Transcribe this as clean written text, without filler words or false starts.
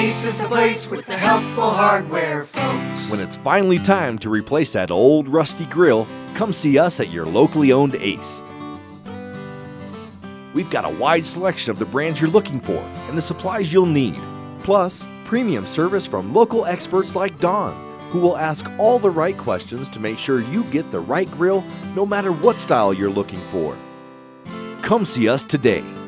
Ace is the place with the helpful hardware, folks. When it's finally time to replace that old rusty grill, come see us at your locally owned Ace. We've got a wide selection of the brands you're looking for and the supplies you'll need. Plus, premium service from local experts like Don, who will ask all the right questions to make sure you get the right grill no matter what style you're looking for. Come see us today.